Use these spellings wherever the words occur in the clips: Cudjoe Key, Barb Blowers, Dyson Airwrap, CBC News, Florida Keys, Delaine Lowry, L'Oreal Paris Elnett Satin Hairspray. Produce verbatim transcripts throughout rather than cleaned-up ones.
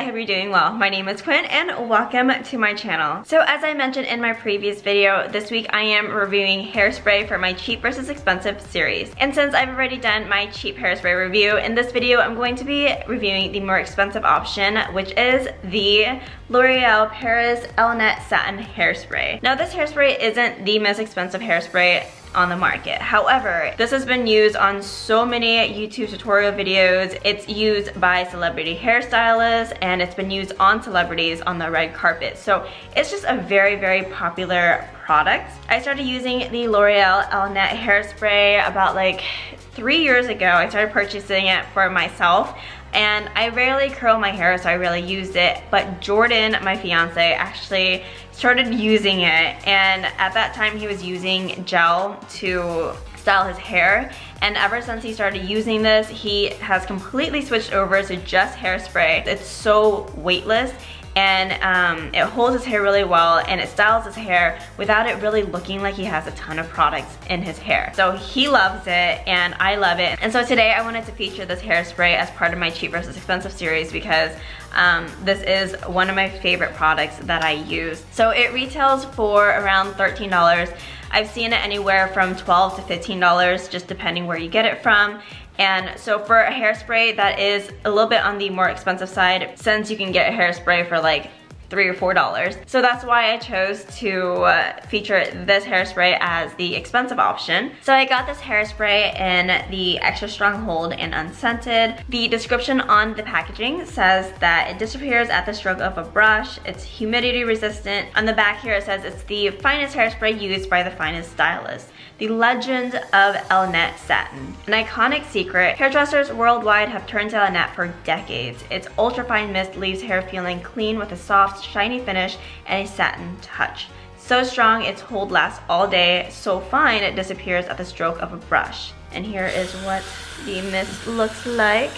I hope you're doing well. My name is Quinn and welcome to my channel. So as I mentioned in my previous video, this week I am reviewing hairspray for my cheap versus expensive series. And since I've already done my cheap hairspray review, in this video I'm going to be reviewing the more expensive option, which is the L'Oreal Paris Elnett Satin Hairspray. Now this hairspray isn't the most expensive hairspray on the market. However, this has been used on so many YouTube tutorial videos. It's used by celebrity hairstylists and it's been used on celebrities on the red carpet. So it's just a very, very popular product. I started using the L'Oreal Elnett Hairspray about like three years ago. I started purchasing it for myself. And I rarely curl my hair, so I rarely used it, but Jordan, my fiance, actually started using it, and at that time he was using gel to style his hair, and ever since he started using this, he has completely switched over to just hairspray. It's so weightless, and um, it holds his hair really well, and it styles his hair without it really looking like he has a ton of products in his hair. So he loves it and I love it, and so today I wanted to feature this hairspray as part of my cheap versus expensive series because um, this is one of my favorite products that I use. So it retails for around thirteen dollars. I've seen it anywhere from twelve to fifteen dollars, just depending where you get it from. And so for a hairspray that is a little bit on the more expensive side, since you can get a hairspray for like three or four dollars. So that's why I chose to uh, feature this hairspray as the expensive option. So I got this hairspray in the extra strong hold and unscented. The description on the packaging says that it disappears at the stroke of a brush. It's humidity resistant. On the back here it says it's the finest hairspray used by the finest stylist. The legend of Elnett Satin. An iconic secret, hairdressers worldwide have turned to Elnett for decades. Its ultra-fine mist leaves hair feeling clean with a soft, shiny finish and a satin touch. So strong its hold lasts all day, so fine it disappears at the stroke of a brush. And here is what the mist looks like.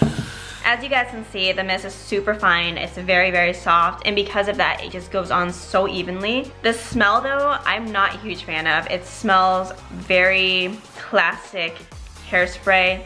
As you guys can see, the mist is super fine, it's very, very soft, and because of that, it just goes on so evenly. The smell though, I'm not a huge fan of. It smells very classic hairspray.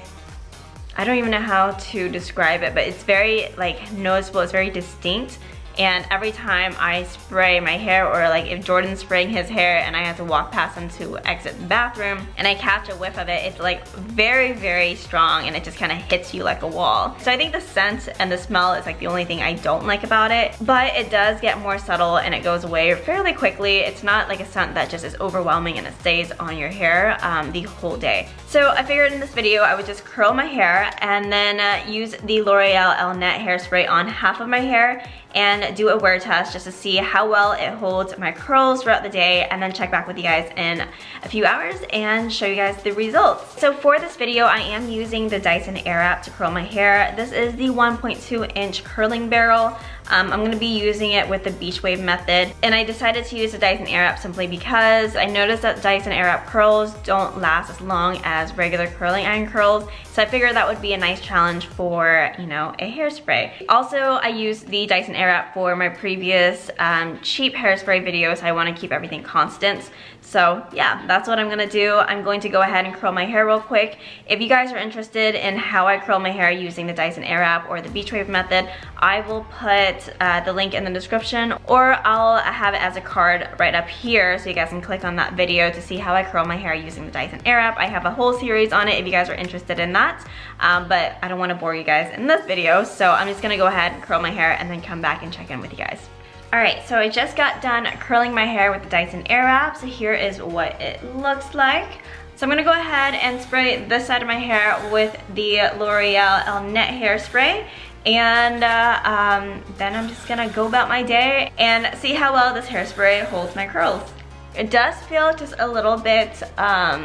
I don't even know how to describe it, but it's very like noticeable, it's very distinct. And every time I spray my hair, or like if Jordan's spraying his hair and I have to walk past him to exit the bathroom and I catch a whiff of it, it's like very, very strong and it just kind of hits you like a wall. So I think the scent and the smell is like the only thing I don't like about it, but it does get more subtle and it goes away fairly quickly. It's not like a scent that just is overwhelming and it stays on your hair um, the whole day. So I figured in this video I would just curl my hair and then uh, use the L'Oreal Elnett hairspray on half of my hair and do a wear test just to see how well it holds my curls throughout the day, and then check back with you guys in a few hours and show you guys the results. So for this video I am using the Dyson Airwrap to curl my hair. This is the one point two inch curling barrel. Um, I'm going to be using it with the beach wave method, and I decided to use the Dyson Airwrap simply because I noticed that Dyson Airwrap curls don't last as long as regular curling iron curls, so I figured that would be a nice challenge for, you know, a hairspray. Also, I used the Dyson Airwrap for my previous um, cheap hairspray videos. I want to keep everything constant. So yeah, that's what I'm going to do. I'm going to go ahead and curl my hair real quick. If you guys are interested in how I curl my hair using the Dyson Airwrap or the beach wave method, I will put Uh, the link in the description, or I'll have it as a card right up here so you guys can click on that video to see how I curl my hair using the Dyson Airwrap. I have a whole series on it if you guys are interested in that, um, but I don't want to bore you guys in this video, so I'm just gonna go ahead and curl my hair and then come back and check in with you guys. Alright, so I just got done curling my hair with the Dyson Airwrap, so here is what it looks like. So I'm gonna go ahead and spray this side of my hair with the L'Oreal Elnett hairspray. And uh, um, then I'm just gonna go about my day and see how well this hairspray holds my curls. It does feel just a little bit um,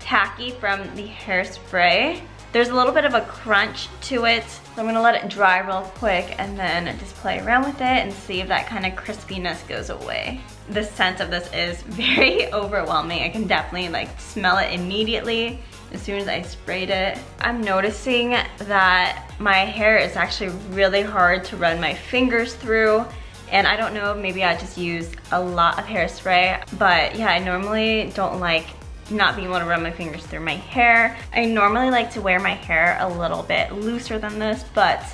tacky from the hairspray. There's a little bit of a crunch to it, so I'm gonna let it dry real quick and then just play around with it and see if that kind of crispiness goes away. The scent of this is very overwhelming. I can definitely like smell it immediately as soon as I sprayed it. I'm noticing that my hair is actually really hard to run my fingers through, and I don't know, maybe I just used a lot of hairspray, but yeah, I normally don't like not being able to run my fingers through my hair. I normally like to wear my hair a little bit looser than this, but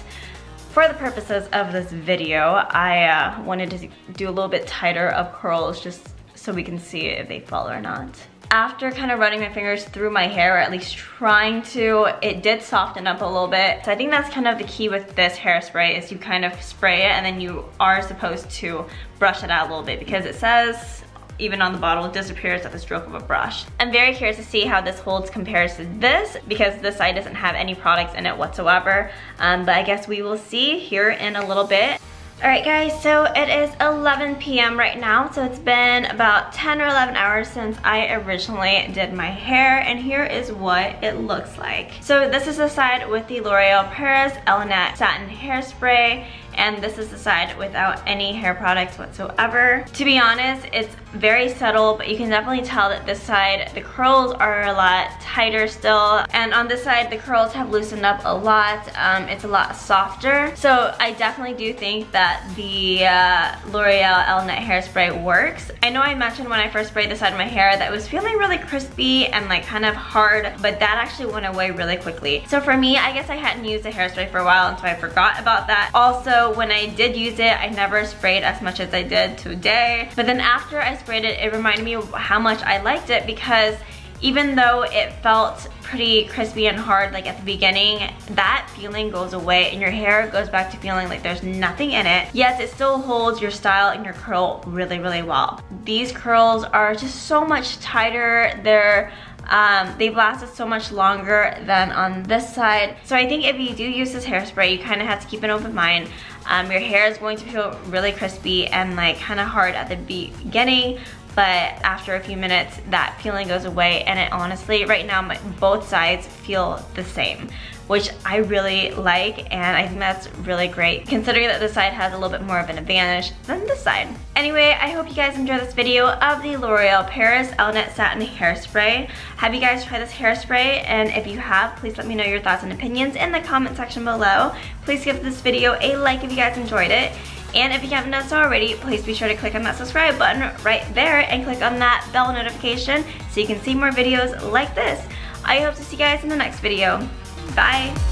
For the purposes of this video, I uh, wanted to do a little bit tighter of curls just so we can see if they fall or not. After kind of running my fingers through my hair, or at least trying to, it did soften up a little bit. So I think that's kind of the key with this hairspray, is you kind of spray it and then you are supposed to brush it out a little bit, because it says, even on the bottle, it disappears at the stroke of a brush. I'm very curious to see how this holds compares to this, because this side doesn't have any products in it whatsoever. Um, but I guess we will see here in a little bit. Alright guys, so it is eleven p m right now, so it's been about ten or eleven hours since I originally did my hair, and here is what it looks like. So this is the side with the L'Oreal Paris Elnett Satin Hairspray, and this is the side without any hair products whatsoever. To be honest, it's very subtle, but you can definitely tell that this side, the curls are a lot tighter still, and on this side, the curls have loosened up a lot. Um, it's a lot softer, so I definitely do think that the uh, L'Oreal Elnett Hairspray works. I know I mentioned when I first sprayed this side of my hair that it was feeling really crispy and like kind of hard, but that actually went away really quickly. So for me, I guess I hadn't used the hairspray for a while, and so I forgot about that. Also, when I did use it, I never sprayed as much as I did today. But then after I sprayed it, it reminded me of how much I liked it, because even though it felt pretty crispy and hard like at the beginning, that feeling goes away and your hair goes back to feeling like there's nothing in it. Yes, it still holds your style and your curl really, really well. These curls are just so much tighter. They're Um, they've lasted so much longer than on this side. So I think if you do use this hairspray, you kind of have to keep an open mind. Um, your hair is going to feel really crispy and like kind of hard at the beginning, but after a few minutes, that feeling goes away, and it honestly, right now, my, both sides feel the same, which I really like, and I think that's really great, considering that this side has a little bit more of an advantage than this side. Anyway, I hope you guys enjoyed this video of the L'Oreal Paris Elnett Satin Hairspray. Have you guys tried this hairspray? And if you have, please let me know your thoughts and opinions in the comment section below. Please give this video a like if you guys enjoyed it. And if you haven't done so already, please be sure to click on that subscribe button right there and click on that bell notification so you can see more videos like this. I hope to see you guys in the next video. Bye!